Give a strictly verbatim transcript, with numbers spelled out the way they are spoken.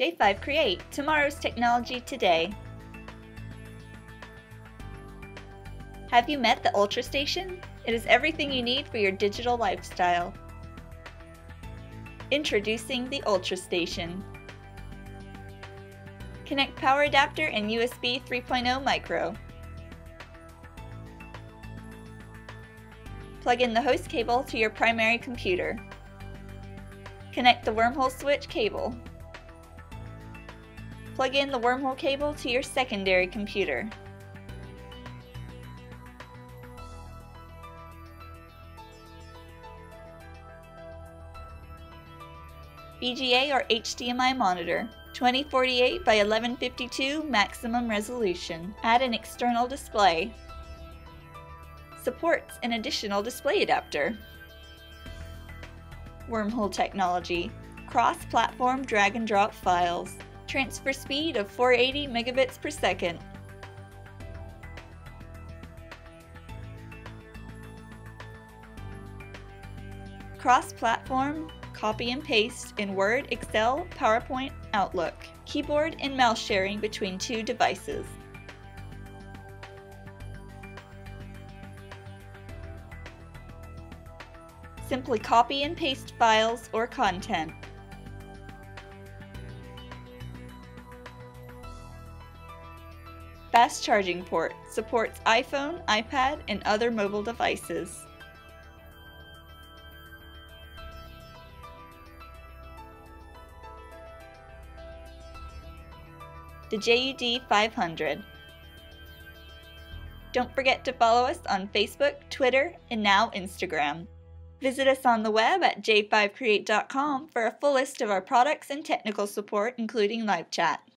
J five Create, tomorrow's technology today. Have you met the Ultra Station? It is everything you need for your digital lifestyle. Introducing the Ultra Station. Connect power adapter and U S B three point oh micro. Plug in the host cable to your primary computer. Connect the Wormhole switch cable. Plug in the Wormhole cable to your secondary computer. V G A or H D M I monitor, twenty forty-eight by eleven fifty-two maximum resolution. Add an external display. Supports an additional display adapter. Wormhole technology, cross-platform drag and drop files. Transfer speed of four hundred eighty megabits per second. Cross-platform copy and paste in Word, Excel, PowerPoint, Outlook. Keyboard and mouse sharing between two devices. Simply copy and paste files or content. Fast charging port, supports iPhone, iPad, and other mobile devices. The J U D five hundred. Don't forget to follow us on Facebook, Twitter, and now Instagram. Visit us on the web at J five create dot com for a full list of our products and technical support, including live chat.